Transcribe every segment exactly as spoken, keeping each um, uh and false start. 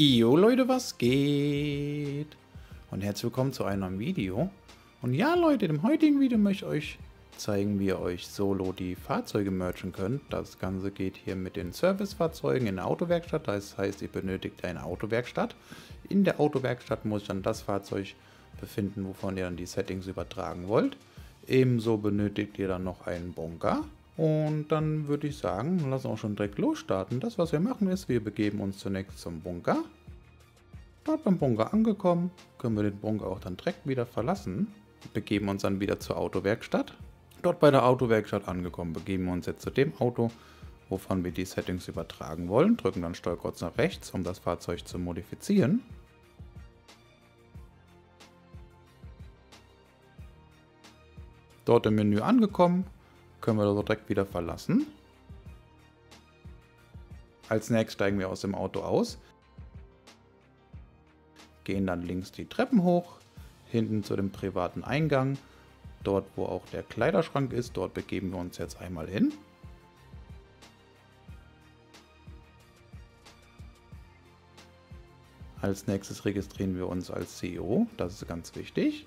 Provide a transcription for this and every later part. Jo Leute, was geht? Und herzlich willkommen zu einem Video. Und ja Leute, im heutigen Video möchte ich euch zeigen, wie ihr euch solo die Fahrzeuge merchen könnt. Das Ganze geht hier mit den Servicefahrzeugen in der Autowerkstatt. Das heißt, ihr benötigt eine Autowerkstatt. In der Autowerkstatt muss dann das Fahrzeug befinden, wovon ihr dann die Settings übertragen wollt. Ebenso benötigt ihr dann noch einen Bunker. Und dann würde ich sagen, lass uns auch schon direkt losstarten. Das, was wir machen, ist, wir begeben uns zunächst zum Bunker. Dort beim Bunker angekommen, können wir den Bunker auch dann direkt wieder verlassen. Begeben uns dann wieder zur Autowerkstatt. Dort bei der Autowerkstatt angekommen, begeben wir uns jetzt zu dem Auto, wovon wir die Settings übertragen wollen. Drücken dann Steuerkreuz nach rechts, um das Fahrzeug zu modifizieren. Dort im Menü angekommen. Können wir das direkt wieder verlassen. Als nächstes steigen wir aus dem Auto aus, gehen dann links die Treppen hoch, hinten zu dem privaten Eingang, dort wo auch der Kleiderschrank ist, dort begeben wir uns jetzt einmal hin. Als nächstes registrieren wir uns als C E O, das ist ganz wichtig.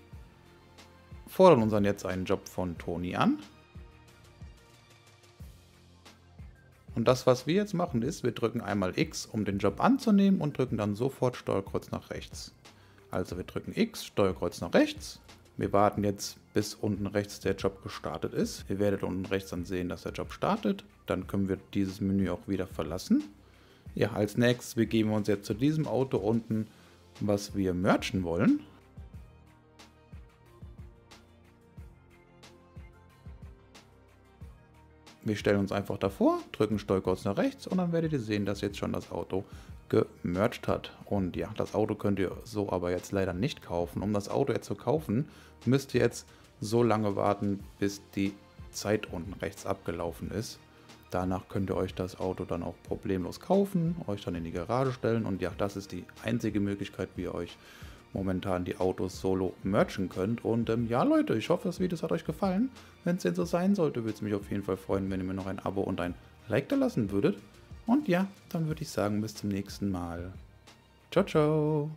Fordern uns dann jetzt einen Job von Toni an. Und das, was wir jetzt machen, ist, wir drücken einmal X, um den Job anzunehmen und drücken dann sofort Steuerkreuz nach rechts. Also wir drücken X, Steuerkreuz nach rechts. Wir warten jetzt, bis unten rechts der Job gestartet ist. Ihr werdet unten rechts dann sehen, dass der Job startet. Dann können wir dieses Menü auch wieder verlassen. Ja, als nächstes begeben wir uns jetzt zu diesem Auto unten, was wir merchen wollen. Wir stellen uns einfach davor, drücken Steuerkreuz nach rechts und dann werdet ihr sehen, dass jetzt schon das Auto gemercht hat. Und ja, das Auto könnt ihr so aber jetzt leider nicht kaufen. Um das Auto jetzt zu kaufen, müsst ihr jetzt so lange warten, bis die Zeit unten rechts abgelaufen ist. Danach könnt ihr euch das Auto dann auch problemlos kaufen, euch dann in die Garage stellen. Und ja, das ist die einzige Möglichkeit, wie ihr euch momentan die Autos solo merchen könnt. Und ähm, ja Leute, ich hoffe, das Video hat euch gefallen. Wenn es denn so sein sollte, würde es mich auf jeden Fall freuen, wenn ihr mir noch ein Abo und ein Like da lassen würdet. Und ja, dann würde ich sagen, bis zum nächsten Mal. Ciao, ciao.